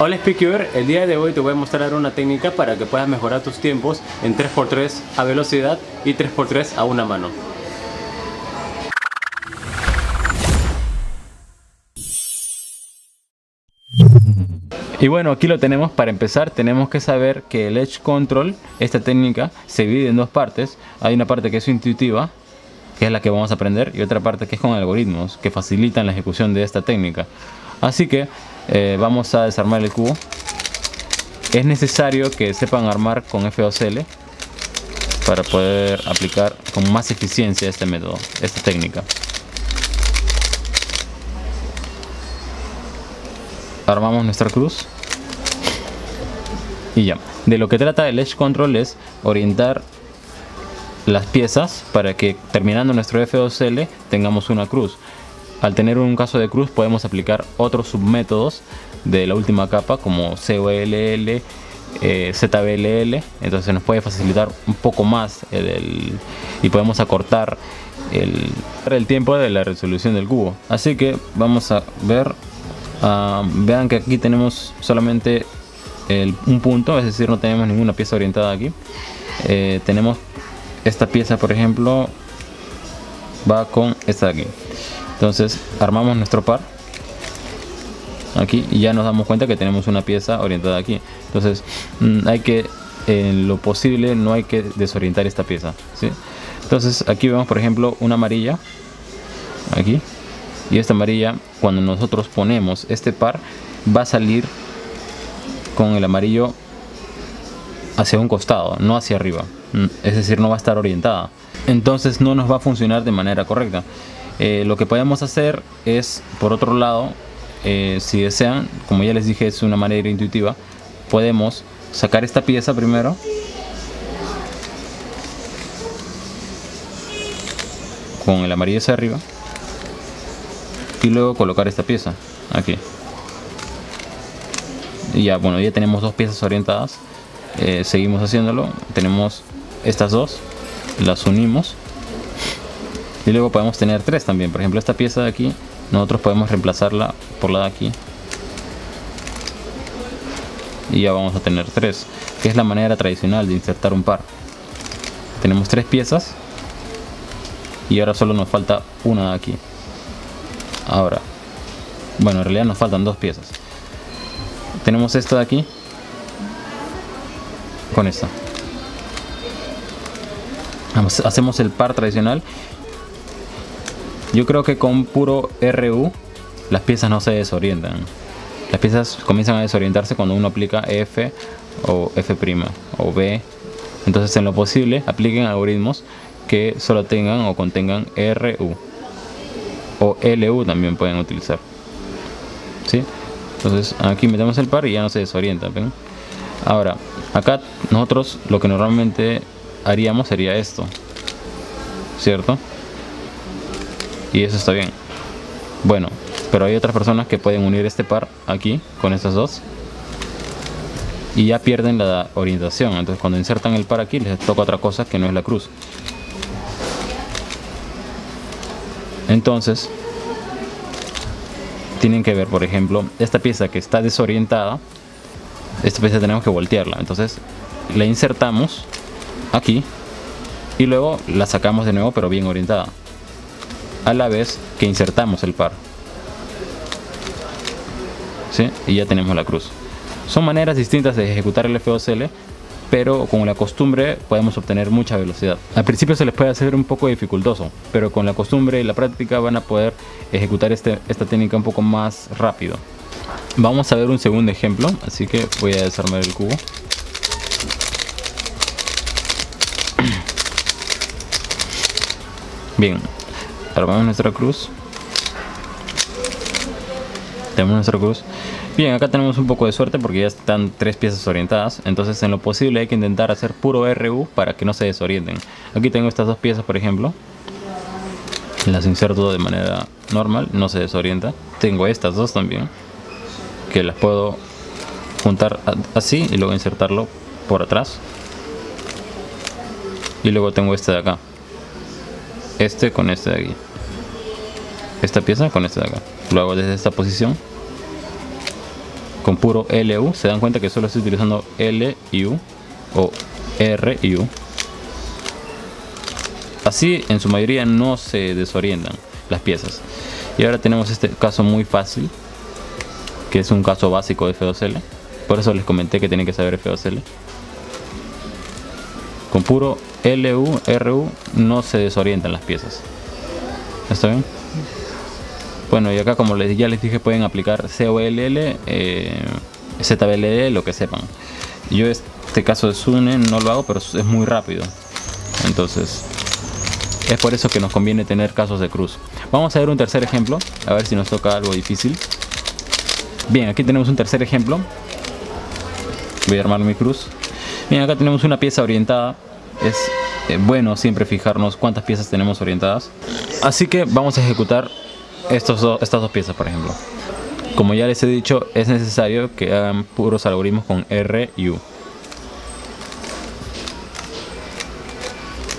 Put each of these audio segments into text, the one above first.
Hola Speaker, el día de hoy te voy a mostrar una técnica para que puedas mejorar tus tiempos en 3x3 a velocidad y 3x3 a una mano. Y bueno, aquí lo tenemos. Para empezar tenemos que saber que el Edge Control, esta técnica, se divide en dos partes. Hay una parte que es intuitiva, que es la que vamos a aprender, y otra parte que es con algoritmos que facilitan la ejecución de esta técnica. Así que vamos a desarmar el cubo. Es necesario que sepan armar con F2L para poder aplicar con más eficiencia este método, esta técnica. Armamos nuestra cruz y ya. De lo que trata el Edge Control es orientar las piezas para que terminando nuestro F2L tengamos una cruz. Al tener un caso de cruz podemos aplicar otros submétodos de la última capa como COLL, ZBLL. Entonces nos puede facilitar un poco más y podemos acortar el tiempo de la resolución del cubo. Así que vamos a ver, vean que aquí tenemos solamente un punto, es decir, no tenemos ninguna pieza orientada aquí. Tenemos esta pieza, por ejemplo, va con esta de aquí. Entonces armamos nuestro par aquí y ya nos damos cuenta que tenemos una pieza orientada aquí. Entonces hay que, en lo posible, no hay que desorientar esta pieza, ¿sí? Entonces aquí vemos, por ejemplo, una amarilla aquí, y esta amarilla, cuando nosotros ponemos este par, va a salir con el amarillo hacia un costado, no hacia arriba, es decir, no va a estar orientada. Entonces no nos va a funcionar de manera correcta. Lo que podemos hacer es, por otro lado, si desean, como ya les dije, es una manera intuitiva, podemos sacar esta pieza primero, con el amarillo hacia arriba, y luego colocar esta pieza aquí. Y ya, bueno, ya tenemos dos piezas orientadas. Seguimos haciéndolo, tenemos estas dos, las unimos. Y luego podemos tener tres también. Por ejemplo, esta pieza de aquí, nosotros podemos reemplazarla por la de aquí. Y ya vamos a tener tres, que es la manera tradicional de insertar un par. Tenemos tres piezas. Y ahora solo nos falta una de aquí. Ahora, bueno, en realidad nos faltan dos piezas. Tenemos esta de aquí con esta. Hacemos el par tradicional. Yo creo que con puro RU las piezas no se desorientan. Las piezas comienzan a desorientarse cuando uno aplica F o F' o B. Entonces, en lo posible, apliquen algoritmos que solo tengan o contengan RU. O LU también pueden utilizar, ¿sí? Entonces, aquí metemos el par y ya no se desorienta. ¿Ven? Ahora, acá nosotros lo que normalmente haríamos sería esto, ¿cierto? Y eso está bien. Bueno, pero hay otras personas que pueden unir este par aquí con estas dos y ya pierden la orientación. Entonces, cuando insertan el par aquí, les toca otra cosa que no es la cruz. Entonces tienen que ver, por ejemplo, esta pieza que está desorientada, esta pieza tenemos que voltearla. Entonces la insertamos aquí y luego la sacamos de nuevo, pero bien orientada, a la vez que insertamos el par, ¿sí? Y ya tenemos la cruz. Son maneras distintas de ejecutar el F2L, pero con la costumbre podemos obtener mucha velocidad. Al principio se les puede hacer un poco dificultoso, pero con la costumbre y la práctica van a poder ejecutar esta técnica un poco más rápido. Vamos a ver un segundo ejemplo, así que voy a desarmar el cubo. Bien. Armamos nuestra cruz. Tenemos nuestra cruz. Bien, acá tenemos un poco de suerte porque ya están tres piezas orientadas. Entonces, en lo posible hay que intentar hacer puro RU para que no se desorienten. Aquí tengo estas dos piezas, por ejemplo. Las inserto de manera normal, no se desorienta. Tengo estas dos también, que las puedo juntar así y luego insertarlo por atrás. Y luego tengo este de acá. Este con este de aquí. Esta pieza con esta de acá. Lo hago desde esta posición. con puro LU. Se dan cuenta que solo estoy utilizando L y U o R y U. Así en su mayoría no se desorientan las piezas. Y ahora tenemos este caso muy fácil, que es un caso básico de F2L. Por eso les comenté que tienen que saber F2L. Con puro LU, RU no se desorientan las piezas. ¿Está bien? Bueno, y acá como ya les dije, pueden aplicar COLL, ZBLL, lo que sepan. Yo este caso de SUNE no lo hago, pero es muy rápido. Entonces, es por eso que nos conviene tener casos de cruz. Vamos a ver un tercer ejemplo, a ver si nos toca algo difícil. Bien, aquí tenemos un tercer ejemplo. Voy a armar mi cruz. Bien, acá tenemos una pieza orientada. Es bueno siempre fijarnos cuántas piezas tenemos orientadas. Así que vamos a ejecutar estas dos piezas, por ejemplo. Como ya les he dicho, es necesario que hagan puros algoritmos con R y U.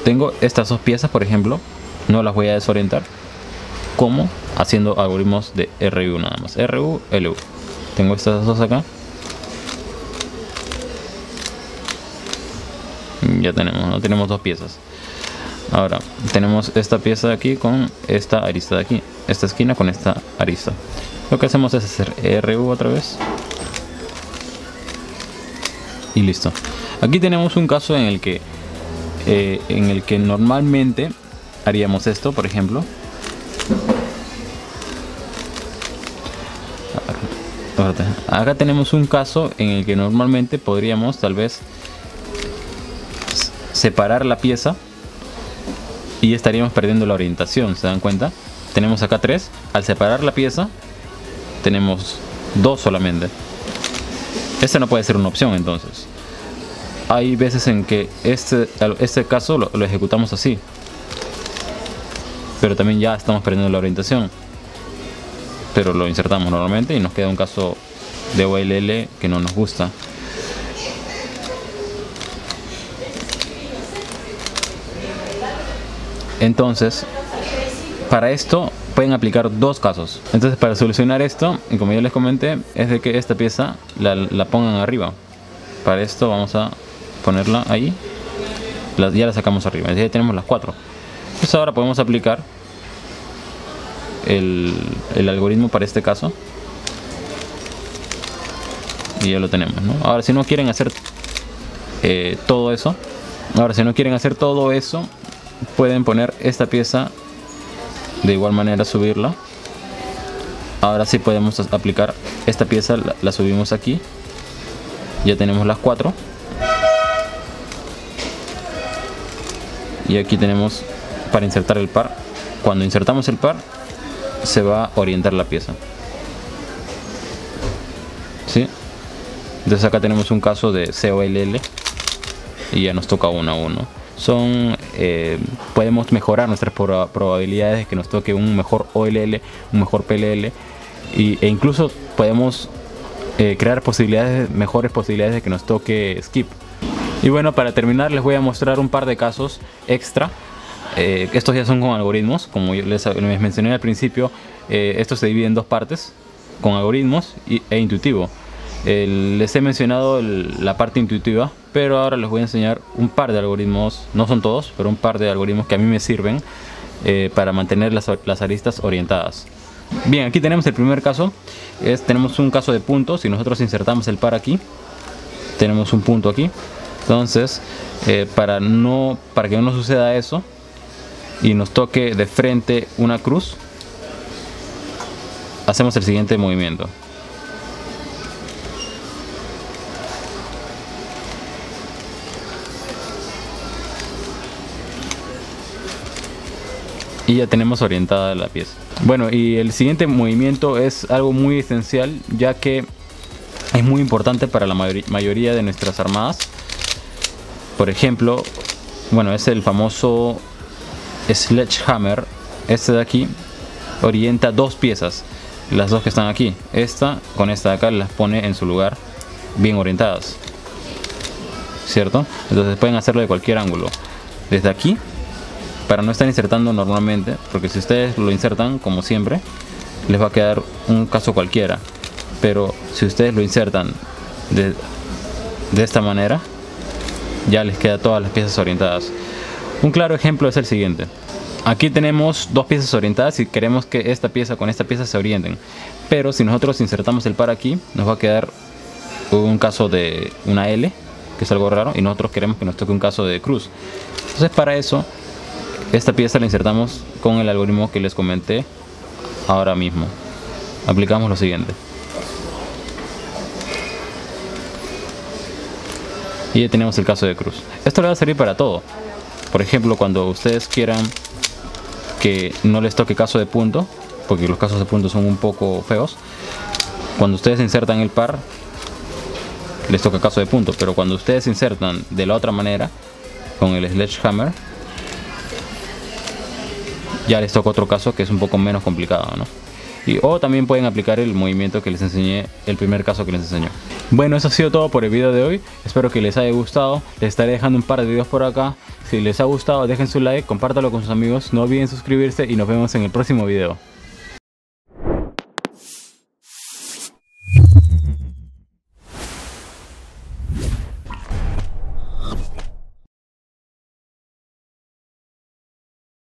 Tengo estas dos piezas, por ejemplo, no las voy a desorientar. ¿Cómo? Haciendo algoritmos de RU nada más. RU, LU. Tengo estas dos acá. Ya tenemos, ¿no? Tenemos dos piezas. Ahora, tenemos esta pieza de aquí con esta arista de aquí. Esta esquina con esta arista. Lo que hacemos es hacer RU otra vez. Y listo. Aquí tenemos un caso en el que normalmente haríamos esto, por ejemplo. Acá tenemos un caso en el que normalmente podríamos tal vez separar la pieza y estaríamos perdiendo la orientación. ¿Se dan cuenta? Tenemos acá tres. Al separar la pieza tenemos dos solamente. Esta no puede ser una opción, entonces. Hay veces en que este caso lo ejecutamos así, pero también ya estamos perdiendo la orientación, pero lo insertamos normalmente y nos queda un caso de OLL que no nos gusta. Entonces, para esto pueden aplicar dos casos. Entonces, para solucionar esto, y como ya les comenté, es de que esta pieza la pongan arriba. Para esto vamos a ponerla ahí. Ya la sacamos arriba. Ya tenemos las cuatro. Pues ahora podemos aplicar el algoritmo para este caso. Y ya lo tenemos, ¿no? Ahora, si no quieren hacer todo eso, pueden poner esta pieza de igual manera, subirla. Ahora sí podemos aplicar esta pieza, la subimos aquí. Ya tenemos las cuatro. Y aquí tenemos para insertar el par. Cuando insertamos el par, se va a orientar la pieza. ¿Sí? Entonces acá tenemos un caso de COLL. Y ya nos toca 1 a 1. Podemos mejorar nuestras probabilidades de que nos toque un mejor OLL, un mejor PLL. E incluso podemos crear mejores posibilidades de que nos toque skip. Y bueno, para terminar les voy a mostrar un par de casos extra. Estos ya son con algoritmos, como les mencioné al principio. Esto se divide en dos partes, con algoritmos e intuitivo. Les he mencionado la parte intuitiva, pero ahora les voy a enseñar un par de algoritmos, no son todos, pero un par de algoritmos que a mí me sirven para mantener las aristas orientadas. Bien, aquí tenemos el primer caso. Tenemos un caso de puntos. Si nosotros insertamos el par aquí, tenemos un punto aquí. Entonces, para que no nos suceda eso y nos toque de frente una cruz, hacemos el siguiente movimiento. Y ya tenemos orientada la pieza. Bueno, y el siguiente movimiento es algo muy esencial, ya que es muy importante para la mayoría de nuestras armadas. Por ejemplo, bueno, es el famoso sledgehammer. Este de aquí orienta dos piezas. Las dos que están aquí, esta con esta de acá, las pone en su lugar bien orientadas, ¿cierto? Entonces pueden hacerlo de cualquier ángulo. Desde aquí, para no estar insertando normalmente, porque si ustedes lo insertan como siempre, les va a quedar un caso cualquiera. pero si ustedes lo insertan de esta manera, ya les queda todas las piezas orientadas. Un claro ejemplo es el siguiente. Aquí tenemos dos piezas orientadas y queremos que esta pieza con esta pieza se orienten, pero si nosotros insertamos el par aquí, nos va a quedar un caso de una L, que es algo raro, y nosotros queremos que nos toque un caso de cruz. Entonces, para eso, esta pieza la insertamos con el algoritmo que les comenté ahora mismo. Aplicamos lo siguiente y ya tenemos el caso de cruz. Esto le va a servir para todo. Por ejemplo, cuando ustedes quieran que no les toque caso de punto, porque los casos de punto son un poco feos, cuando ustedes insertan el par les toca caso de punto, pero cuando ustedes insertan de la otra manera con el sledgehammer, ya les toca otro caso que es un poco menos complicado, ¿no? O también pueden aplicar el movimiento que les enseñé, el primer caso que les enseñé. Bueno, eso ha sido todo por el video de hoy. Espero que les haya gustado. Les estaré dejando un par de videos por acá. Si les ha gustado, dejen su like, compártalo con sus amigos. No olviden suscribirse y nos vemos en el próximo video.